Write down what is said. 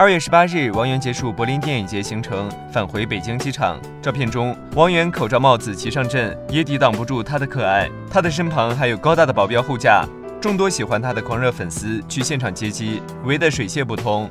2月18日，王源结束柏林电影节行程，返回北京机场。照片中，王源口罩帽子骑上阵，也抵挡不住他的可爱。他的身旁还有高大的保镖护驾，众多喜欢他的狂热粉丝去现场接机，围得水泄不通。